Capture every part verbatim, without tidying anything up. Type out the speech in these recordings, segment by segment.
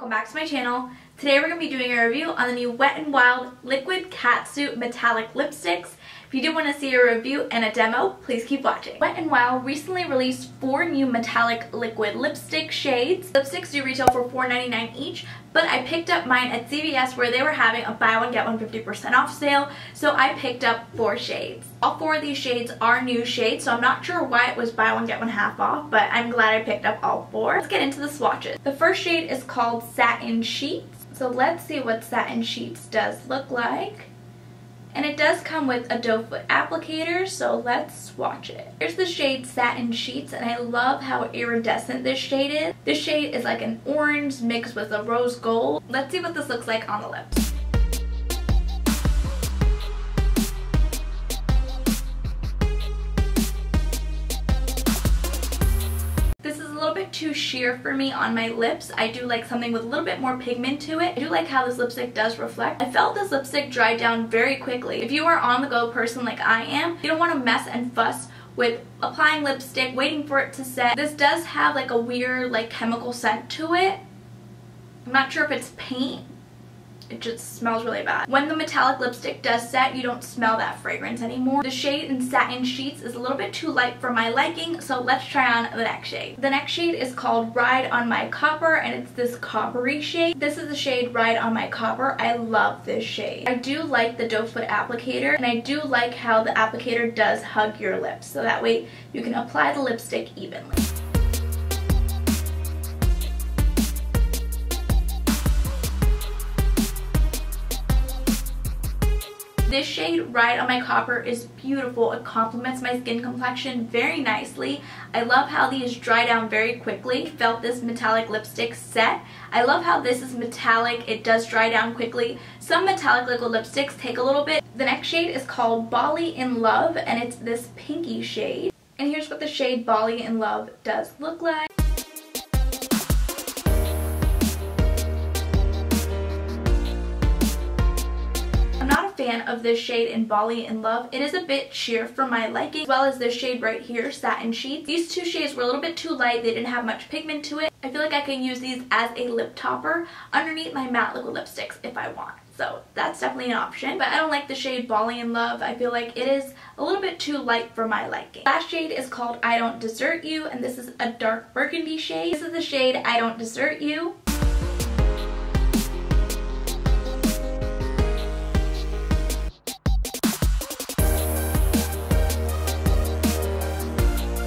welcome back to my channel. Today we're going to be doing a review on the new Wet n Wild Liquid Catsuit Metallic Lipsticks. If you do want to see a review and a demo, please keep watching. Wet n Wild recently released four new metallic liquid lipstick shades. Lipsticks do retail for four ninety-nine each, but I picked up mine at C V S where they were having a buy one get one fifty percent off sale, so I picked up four shades. All four of these shades are new shades, so I'm not sure why it was buy one get one half off, but I'm glad I picked up all four. Let's get into the swatches. The first shade is called Satin Sheets, so let's see what Satin Sheets does look like. And it does come with a doe foot applicator, so let's swatch it. Here's the shade Satin Sheets, and I love how iridescent this shade is. This shade is like an orange mixed with a rose gold. Let's see what this looks like on the lips. This is a little bit too sheer for me on my lips. I do like something with a little bit more pigment to it. I do like how this lipstick does reflect. I felt this lipstick dry down very quickly. If you are an on-the-go person like I am, you don't want to mess and fuss with applying lipstick, waiting for it to set. This does have like a weird like chemical scent to it. I'm not sure if it's paint. It just smells really bad. When the metallic lipstick does set, you don't smell that fragrance anymore. The shade in Satin Sheets is a little bit too light for my liking, so let's try on the next shade. The next shade is called Ride on My Copper, and it's this coppery shade. This is the shade Ride on My Copper. I love this shade. I do like the doe foot applicator, and I do like how the applicator does hug your lips, so that way you can apply the lipstick evenly. This shade, Ride on My Copper, is beautiful. It complements my skin complexion very nicely. I love how these dry down very quickly. I felt this metallic lipstick set. I love how this is metallic. It does dry down quickly. Some metallic liquid lipsticks take a little bit. The next shade is called Bali in Love, and it's this pinky shade. And here's what the shade Bali in Love does look like. Fan of this shade in Bali in Love. It is a bit sheer for my liking, as well as this shade right here, Satin Sheets. These two shades were a little bit too light. They didn't have much pigment to it. I feel like I can use these as a lip topper underneath my matte liquid lipsticks if I want. So that's definitely an option. But I don't like the shade Bali in Love. I feel like it is a little bit too light for my liking. Last shade is called I Don't Desert You, and this is a dark burgundy shade. This is the shade I Don't Desert You.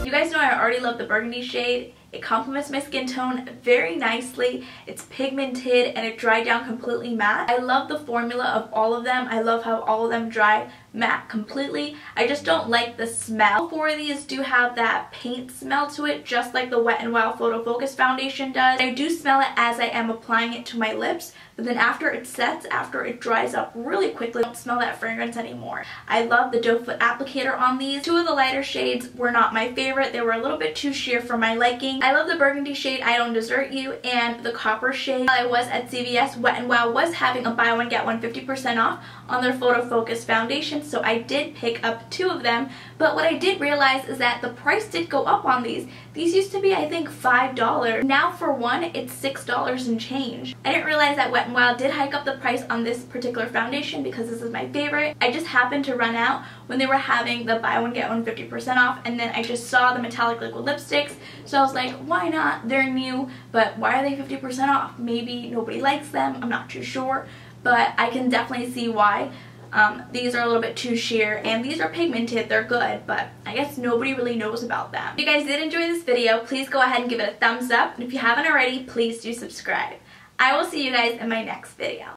You guys know I already love the burgundy shade. It complements my skin tone very nicely. It's pigmented and it dried down completely matte. I love the formula of all of them. I love how all of them dry matte completely. I just don't like the smell. All four of these do have that paint smell to it, just like the Wet n Wild Photo Focus Foundation does. I do smell it as I am applying it to my lips, but then after it sets, after it dries up really quickly, I don't smell that fragrance anymore. I love the doe foot applicator on these. Two of the lighter shades were not my favorite. They were a little bit too sheer for my liking. I love the burgundy shade I Don't Desert You and the copper shade. While I was at C V S, Wet n Wild was having a buy one get one fifty percent off on their Photo Focus Foundation, so I did pick up two of them. But what I did realize is that the price did go up on these. These used to be, I think, five dollars. Now for one, it's six dollars and change. I didn't realize that Wet n Wild did hike up the price on this particular foundation because this is my favorite. I just happened to run out when they were having the buy one get one fifty percent off, and then I just saw the metallic liquid lipsticks, so I was like, why not? They're new, but why are they fifty percent off? Maybe nobody likes them, I'm not too sure, but I can definitely see why. Um, these are a little bit too sheer, and these are pigmented, they're good, but I guess nobody really knows about them. If you guys did enjoy this video, please go ahead and give it a thumbs up, and if you haven't already, please do subscribe. I will see you guys in my next video.